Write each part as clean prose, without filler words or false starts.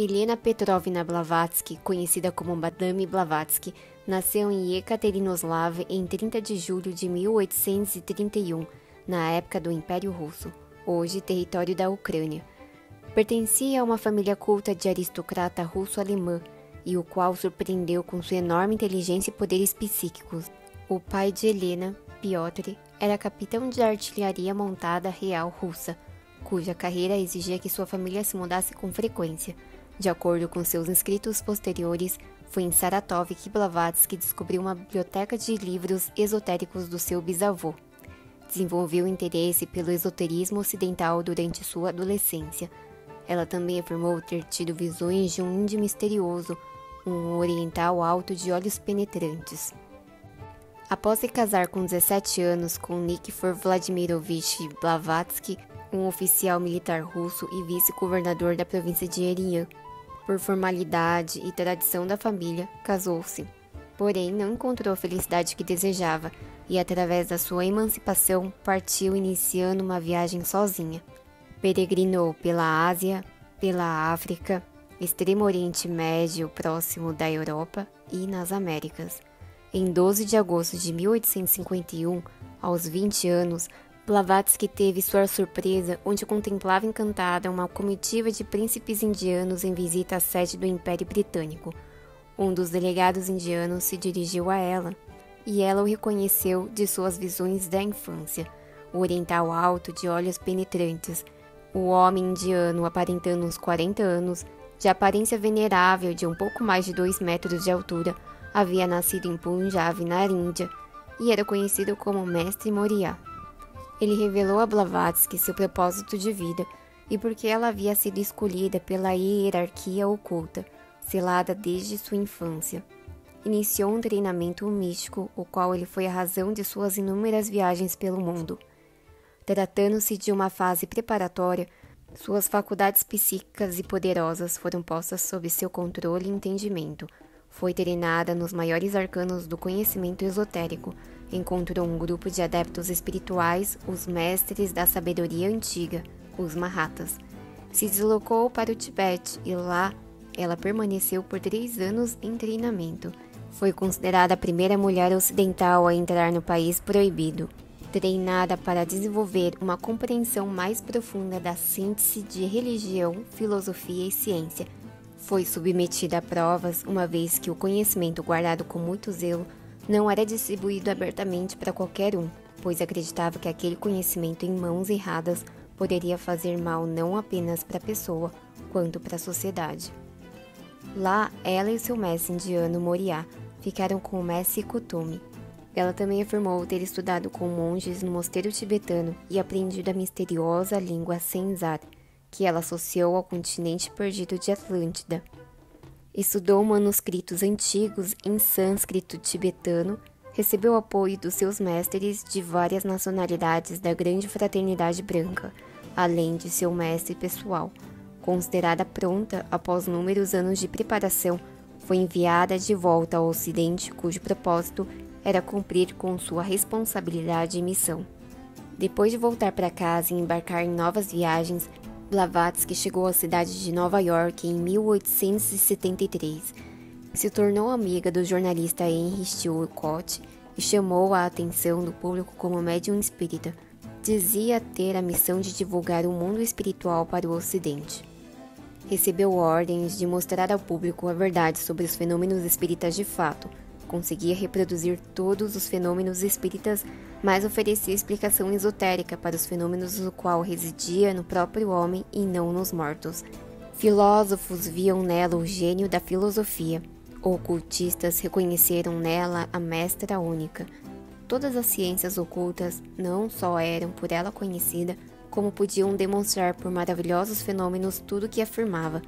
Helena Petrovna Blavatsky, conhecida como Madame Blavatsky, nasceu em Ekaterinoslav em 30 de julho de 1831, na época do Império Russo, hoje território da Ucrânia. Pertencia a uma família culta de aristocrata russo-alemã, e o qual surpreendeu com sua enorme inteligência e poderes psíquicos. O pai de Helena, Piotr, era capitão de artilharia montada real russa, cuja carreira exigia que sua família se mudasse com frequência. De acordo com seus escritos posteriores, foi em Saratov que Blavatsky descobriu uma biblioteca de livros esotéricos do seu bisavô. Desenvolveu interesse pelo esoterismo ocidental durante sua adolescência. Ela também afirmou ter tido visões de um índio misterioso, um oriental alto de olhos penetrantes. Após se casar com 17 anos com Nikifor Vladimirovich Blavatsky, um oficial militar russo e vice-governador da província de Erivan, por formalidade e tradição da família, casou-se. Porém, não encontrou a felicidade que desejava e, através da sua emancipação, partiu iniciando uma viagem sozinha. Peregrinou pela Ásia, pela África, Extremo Oriente Médio próximo da Europa e nas Américas. Em 12 de agosto de 1851, aos 20 anos, Blavatsky teve sua surpresa onde contemplava encantada uma comitiva de príncipes indianos em visita à sede do Império Britânico. Um dos delegados indianos se dirigiu a ela, e ela o reconheceu de suas visões da infância, o oriental alto de olhos penetrantes. O homem indiano, aparentando uns 40 anos, de aparência venerável de um pouco mais de 2 metros de altura, havia nascido em Punjab, na Índia, e era conhecido como Mestre Moriá. Ele revelou a Blavatsky seu propósito de vida e porque ela havia sido escolhida pela hierarquia oculta, selada desde sua infância. Iniciou um treinamento místico, o qual ele foi a razão de suas inúmeras viagens pelo mundo. Tratando-se de uma fase preparatória, suas faculdades psíquicas e poderosas foram postas sob seu controle e entendimento. Foi treinada nos maiores arcanos do conhecimento esotérico, encontrou um grupo de adeptos espirituais, os mestres da sabedoria antiga, os Mahatas. Se deslocou para o Tibete e lá ela permaneceu por 3 anos em treinamento. Foi considerada a primeira mulher ocidental a entrar no país proibido. Treinada para desenvolver uma compreensão mais profunda da síntese de religião, filosofia e ciência, foi submetida a provas, uma vez que o conhecimento guardado com muito zelo não era distribuído abertamente para qualquer um, pois acreditava que aquele conhecimento em mãos erradas poderia fazer mal não apenas para a pessoa, quanto para a sociedade. Lá, ela e seu mestre indiano Moriá ficaram com o mestre Kutumi. Ela também afirmou ter estudado com monges no mosteiro tibetano e aprendido a misteriosa língua Senzar, que ela associou ao continente perdido de Atlântida. Estudou manuscritos antigos em sânscrito tibetano, recebeu apoio dos seus mestres de várias nacionalidades da grande Fraternidade Branca, além de seu mestre pessoal. Considerada pronta após inúmeros anos de preparação, foi enviada de volta ao Ocidente, cujo propósito era cumprir com sua responsabilidade e missão. Depois de voltar para casa e embarcar em novas viagens, Blavatsky chegou à cidade de Nova York em 1873. Se tornou amiga do jornalista Henry Steel Olcott e chamou a atenção do público como médium espírita. Dizia ter a missão de divulgar o mundo espiritual para o Ocidente. Recebeu ordens de mostrar ao público a verdade sobre os fenômenos espíritas de fato. Conseguia reproduzir todos os fenômenos espíritas, mas oferecia explicação esotérica para os fenômenos do qual residia no próprio homem e não nos mortos. Filósofos viam nela o gênio da filosofia. Ocultistas reconheceram nela a mestra única. Todas as ciências ocultas não só eram por ela conhecida, como podiam demonstrar por maravilhosos fenômenos tudo o que afirmava.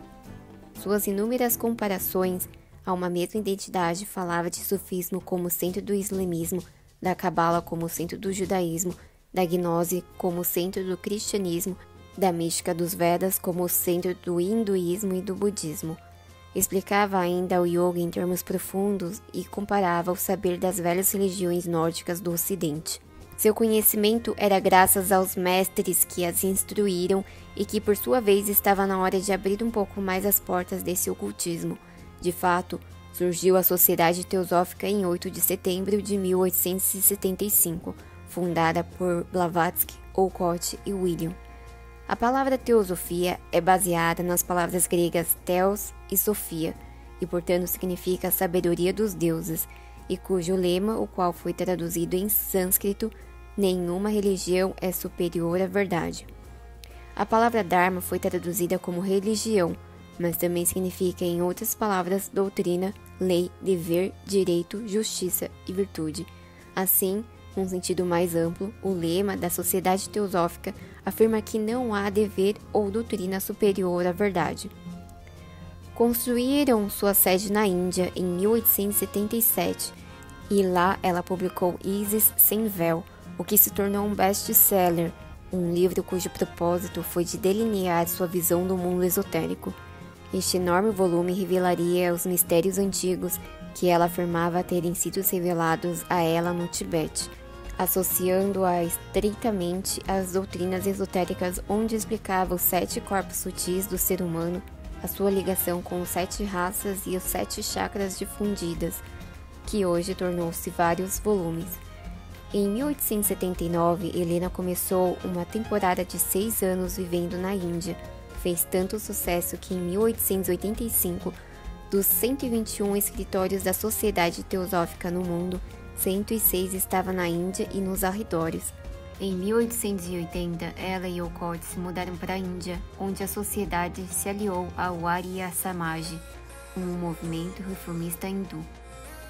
Suas inúmeras comparações a uma mesma identidade falava de sufismo como centro do islamismo, da cabala como centro do judaísmo, da gnose como centro do cristianismo, da mística dos Vedas como centro do hinduísmo e do budismo. Explicava ainda o yoga em termos profundos e comparava o saber das velhas religiões nórdicas do Ocidente. Seu conhecimento era graças aos mestres que as instruíram e que, por sua vez, estava na hora de abrir um pouco mais as portas desse ocultismo. De fato, surgiu a Sociedade Teosófica em 8 de setembro de 1875, fundada por Blavatsky, Olcott e William. A palavra teosofia é baseada nas palavras gregas teos e sofia, e portanto significa a sabedoria dos deuses, e cujo lema, o qual foi traduzido em sânscrito, nenhuma religião é superior à verdade. A palavra dharma foi traduzida como religião, mas também significa, em outras palavras, doutrina, lei, dever, direito, justiça e virtude. Assim, num sentido mais amplo, o lema da Sociedade Teosófica afirma que não há dever ou doutrina superior à verdade. Construíram sua sede na Índia em 1877 e lá ela publicou Isis Sem Véu, o que se tornou um best-seller, um livro cujo propósito foi de delinear sua visão do mundo esotérico. Este enorme volume revelaria os mistérios antigos que ela afirmava terem sido revelados a ela no Tibete, associando-a estreitamente às doutrinas esotéricas, onde explicava os 7 corpos sutis do ser humano, a sua ligação com os 7 raças e os 7 chakras difundidas, que hoje tornou-se vários volumes. Em 1879, Helena começou uma temporada de 6 anos vivendo na Índia. Fez tanto sucesso que em 1885, dos 121 escritórios da Sociedade Teosófica no mundo, 106 estava na Índia e nos arredores. Em 1880, ela e Olcott se mudaram para a Índia, onde a sociedade se aliou ao Arya Samaj, um movimento reformista hindu.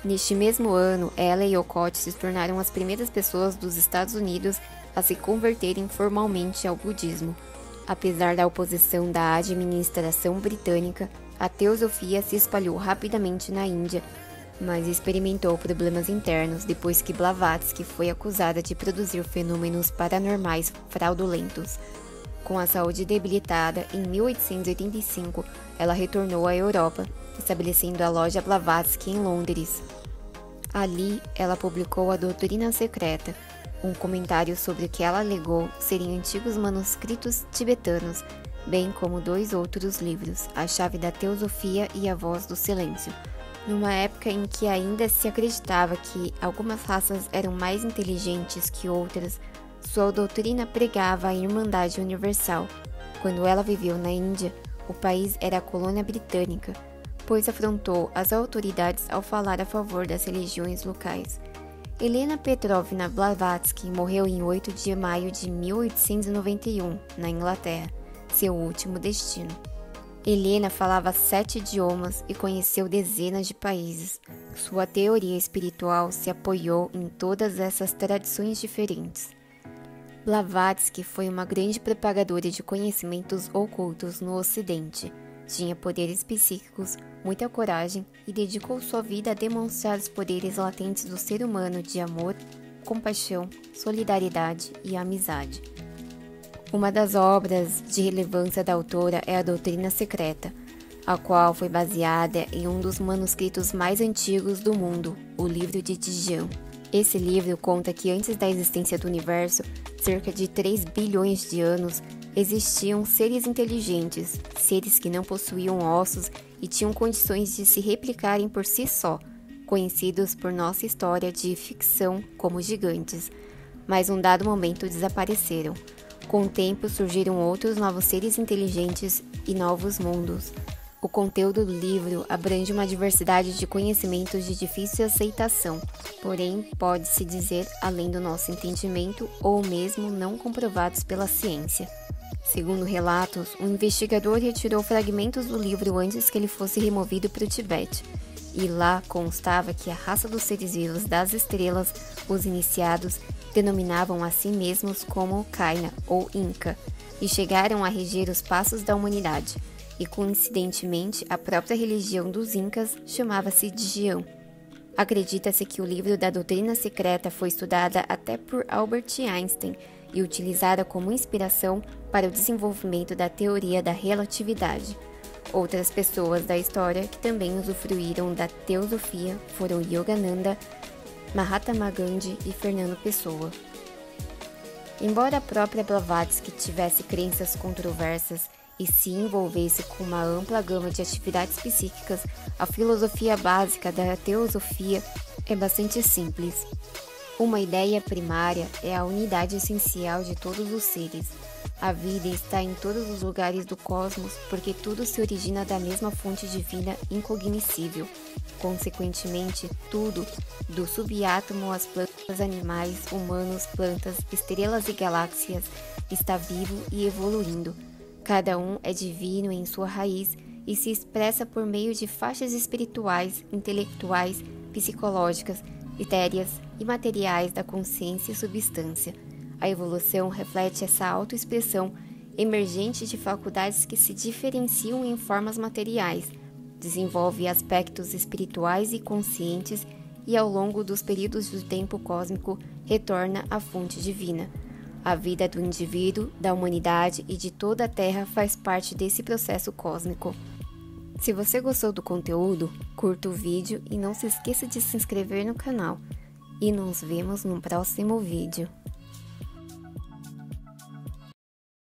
Neste mesmo ano, ela e Olcott se tornaram as primeiras pessoas dos Estados Unidos a se converterem formalmente ao budismo. Apesar da oposição da administração britânica, a teosofia se espalhou rapidamente na Índia, mas experimentou problemas internos depois que Blavatsky foi acusada de produzir fenômenos paranormais fraudulentos. Com a saúde debilitada, em 1885, ela retornou à Europa, estabelecendo a Loja Blavatsky em Londres. Ali, ela publicou a Doutrina Secreta, um comentário sobre o que ela alegou serem antigos manuscritos tibetanos, bem como 2 outros livros, A Chave da Teosofia e A Voz do Silêncio. Numa época em que ainda se acreditava que algumas raças eram mais inteligentes que outras, sua doutrina pregava a Irmandade Universal. Quando ela viveu na Índia, o país era a colônia britânica, pois afrontou as autoridades ao falar a favor das religiões locais. Helena Petrovna Blavatsky morreu em 8 de maio de 1891, na Inglaterra, seu último destino. Helena falava 7 idiomas e conheceu dezenas de países. Sua teoria espiritual se apoiou em todas essas tradições diferentes. Blavatsky foi uma grande propagadora de conhecimentos ocultos no Ocidente. Tinha poderes psíquicos, muita coragem e dedicou sua vida a demonstrar os poderes latentes do ser humano de amor, compaixão, solidariedade e amizade. Uma das obras de relevância da autora é a Doutrina Secreta, a qual foi baseada em um dos manuscritos mais antigos do mundo, O Livro de Dzyan. Esse livro conta que antes da existência do universo, cerca de 3 bilhões de anos, existiam seres inteligentes, seres que não possuíam ossos e tinham condições de se replicarem por si só, conhecidos por nossa história de ficção como gigantes, mas num dado momento desapareceram. Com o tempo, surgiram outros novos seres inteligentes e novos mundos. O conteúdo do livro abrange uma diversidade de conhecimentos de difícil aceitação, porém, pode-se dizer além do nosso entendimento ou mesmo não comprovados pela ciência. Segundo relatos, um investigador retirou fragmentos do livro antes que ele fosse removido para o Tibete, e lá constava que a raça dos seres vivos das estrelas, os iniciados, denominavam a si mesmos como Kaina ou Inca, e chegaram a reger os passos da humanidade, e coincidentemente a própria religião dos Incas chamava-se Dzyan. Acredita-se que o livro da Doutrina Secreta foi estudada até por Albert Einstein e utilizada como inspiração para o desenvolvimento da teoria da relatividade. Outras pessoas da história que também usufruíram da teosofia foram Yogananda, Mahatma Gandhi e Fernando Pessoa. Embora a própria Blavatsky tivesse crenças controversas e se envolvesse com uma ampla gama de atividades psíquicas, a filosofia básica da teosofia é bastante simples. Uma ideia primária é a unidade essencial de todos os seres. A vida está em todos os lugares do cosmos porque tudo se origina da mesma fonte divina incognoscível. Consequentemente, tudo, do subátomo às plantas, animais, humanos, plantas, estrelas e galáxias, está vivo e evoluindo. Cada um é divino em sua raiz e se expressa por meio de faixas espirituais, intelectuais, psicológicas, etéreas e materiais da consciência e substância. A evolução reflete essa autoexpressão emergente de faculdades que se diferenciam em formas materiais, desenvolve aspectos espirituais e conscientes e, ao longo dos períodos do tempo cósmico, retorna à fonte divina. A vida do indivíduo, da humanidade e de toda a Terra faz parte desse processo cósmico. Se você gostou do conteúdo, curta o vídeo e não se esqueça de se inscrever no canal. E nos vemos no próximo vídeo.